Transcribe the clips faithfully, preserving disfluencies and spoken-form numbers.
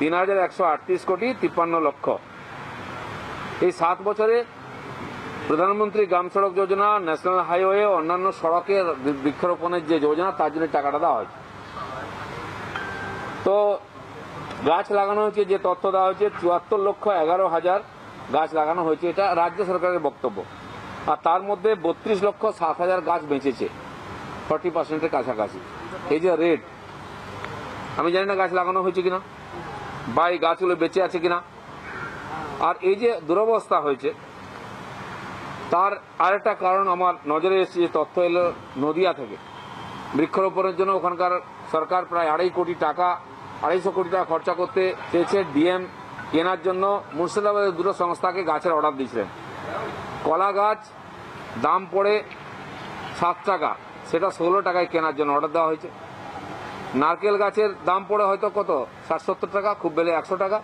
तीन हजार एकशो आठत्रिश कोटी तिप्पान्न लक्ष सात बचरे प्रधानमंत्री ग्राम सड़क योजना ন্যাশনাল হাইওয়ে अन्यान्य सड़केर वृक्षरोपणेर जे योजना तार जोन्नो टाकाटा देওয়া হয়েছে। तो गाछ लागानो हयेछे जे तथ्य देওয়া হয়েছে चुयात्तर लक्ष एगारो हजार गाछ लागानो हयेछे एटा राज्य सरकारेर बक्तब्य और तार मध्ये बत्रीस लक्ष सात हजार गाछ बेंचेछे चालीस पार्सेंटेर काछाकाछि। एई जे रेट आमि जानि ना गाछ लागानो हयेछे किना बा एई गाछगुलो बेंचे आछे किना और एई जे दुरवस्था हयेछे तार आरेकटा कारण आमार नजरे एसेছে তথ্য এলো নদিয়া থেকে। বৃক্ষরোপণের জন্য ওখানকার সরকার প্রায় আড়াই কোটি টাকা আড়াইশো কোটি টাকা খরচা করতে চেয়েছে। ডিএম কেনার জন্য মুর্শিদাবাদের দুটো সংস্থাকে গাছের অর্ডার দিয়েছিলেন। কলা গাছ দাম পড়ে সাত টাকা সেটা ষোলো টাকায় কেনার জন্য অর্ডার দেওয়া হয়েছে। নারকেল গাছের দাম পড়ে হয়তো কত ষাট সত্তর টাকা খুব বেলে একশো টাকা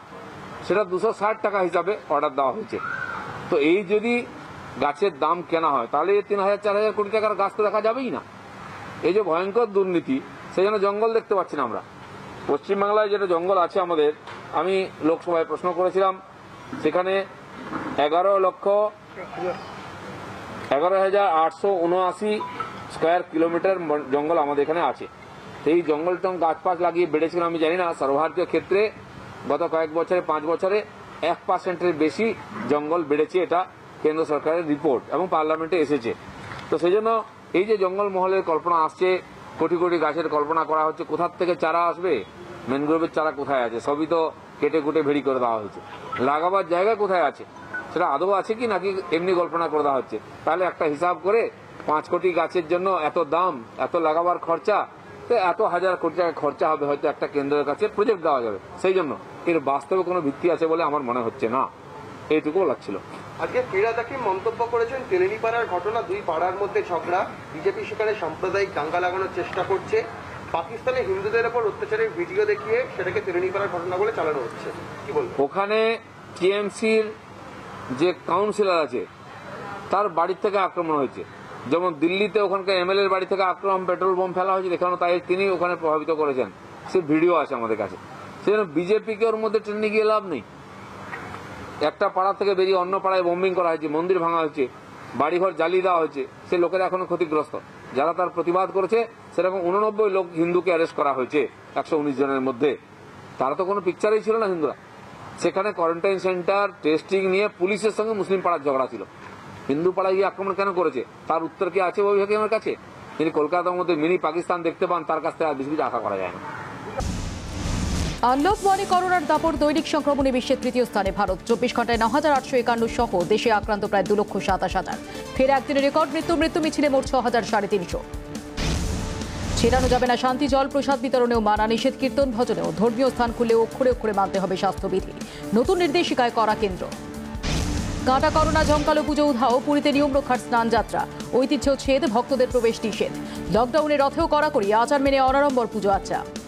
সেটা দুশো ষাট টাকা হিসাবে অর্ডার দেওয়া হয়েছে। তো এই যদি গাছের দাম কেনা হয় তাহলে তিন হাজার চার হাজার কোটি টাকার গাছ তো দেখা যাবেই না। এই যে ভয়ঙ্কর দুর্নীতি সেই জন্য জঙ্গল দেখতে পাচ্ছি না আমরা। পশ্চিমবাংলায় যেটা জঙ্গল আছে আমাদের, আমি লোকসভায় প্রশ্ন করেছিলাম সেখানে এগারো লক্ষ এগারো হাজার আটশো উনআশি স্কোয়ার কিলোমিটার জঙ্গল আমাদের এখানে আছে। সেই জঙ্গলটা গাছ পাশ লাগিয়ে বেড়েছিল আমি জানি না। সর্বভারতীয় ক্ষেত্রে গত কয়েক বছরে পাঁচ বছরে এক পার্সেন্টের বেশি জঙ্গল বেড়েছে, এটা কেন্দ্র সরকারের রিপোর্ট এবং পার্লামেন্টে এসেছে। তো সেই জন্য এই যে জঙ্গল মহলের কল্পনা আসছে, কোটি কোটি গাছের কল্পনা করা হচ্ছে, কোথার থেকে চারা আসবে? ম্যানগ্রোভের চারা কোথায় আছে? সবই তো কেটে কুটে ভেড়ি করে দেওয়া হয়েছে। লাগাবার জায়গা কোথায় আছে? সেটা আদৌ আছে কি নাকি এমনি কল্পনা করে দেওয়া হচ্ছে? তাহলে একটা হিসাব করে পাঁচ কোটি গাছের জন্য এত দাম, এত লাগাবার খরচা, তো এত হাজার কোটি টাকা খরচা হবে হয়তো একটা কেন্দ্রের কাছে প্রজেক্ট দেওয়া যাবে। সেই জন্য এর বাস্তবে কোনো ভিত্তি আছে বলে আমার মনে হচ্ছে না, এইটুকু লাগছিল। আজকে ক্রীড়াদাকে মন্তব্য করেছেন তেলেনিপাড়ার ঘটনা, দুই পাড়ার মধ্যে ঝগড়া, বিজেপি সেখানে সাম্প্রদায়িক দাঙ্গা লাগানোর চেষ্টা করছে, পাকিস্তানে হিন্দুদের ওপর অত্যাচারের ভিডিও দেখিয়ে সেটাকে তেলেনিপাড়ার ঘটনা বলে চালানো হচ্ছে। কি বলবো, ওখানে টিএমসির যে কাউন্সিলর আছে তার বাড়ি থেকে আক্রমণ হয়েছে। যেমন দিল্লিতে ওখানকার এমএলএ এর বাড়ি থেকে আক্রমণ, পেট্রোল বোম ফেলা হয়েছে, দেখানো তাই তিনি ওখানে প্রভাবিত করেছেন, সে ভিডিও আছে আমাদের কাছে। সেজন্য বিজেপিকে ওর মধ্যে টেনে গিয়ে লাভ নেই। একটা পাড়া থেকে বেরিয়ে অন্য পাড়ায় বোম্বিং করা হয়েছে, মন্দির ভাঙা হয়েছে, বাড়িঘর জ্বালিয়ে দেওয়া হয়েছে, সে লোকেরা এখনো ক্ষতিগ্রস্ত। যারা তার প্রতিবাদ করেছে সেরকম উননব্বই লোক হিন্দুকে অ্যারেস্ট করা হয়েছে একশো উনিশ জনের মধ্যে। তারা তো কোনো পিকচারেই ছিল না হিন্দুরা। সেখানে কোয়ারেন্টাইন সেন্টার টেস্টিং নিয়ে পুলিশের সঙ্গে মুসলিম পাড়ার ঝগড়া ছিল। হিন্দু পাড়ায় গিয়ে আক্রমণ কেন করেছে তার উত্তর কি আছে অভিযোগ আমার কাছে? তিনি কলকাতার মধ্যে মিনি পাকিস্তান দেখতে পান, তার কাছ থেকে আর বেশি কিছু আশা করা যায় না। আনলক ওয়ানে করোনার দাপট, দৈনিক সংক্রমণে বিশ্বের তৃতীয় স্থানে ভারত। চব্বিশ ঘন্টায় নয় হাজার আটশো একান্ন সহ দেশে আক্রান্ত প্রায় দু লক্ষ সাতাশ হাজার। ফের একদিনের রেকর্ড মৃত্যু মৃত্যু মিছিলে মোট ছ হাজার সাড়ে তিনশো। ছেড়ানো যাবে না শান্তি জল, প্রসাদ বিতরণেও মানা নিষেধ, কীর্তন ভজনেও, ধর্মীয় স্থান খুললেও অক্ষরে অক্ষরে মানতে হবে স্বাস্থ্যবিধি, নতুন নির্দেশিকায় করা কেন্দ্র। কাঁটা করোনা ঝমকালো পুজো উধাও, পুরীতে নিয়ম রক্ষার স্নান যাত্রা, ঐতিহ্য ছেদ, ভক্তদের প্রবেশ নিষেধ, লকডাউনে রথেও কড়াকড়ি, আচার মেনে অনাড়ম্বর পুজো আচ্ছা।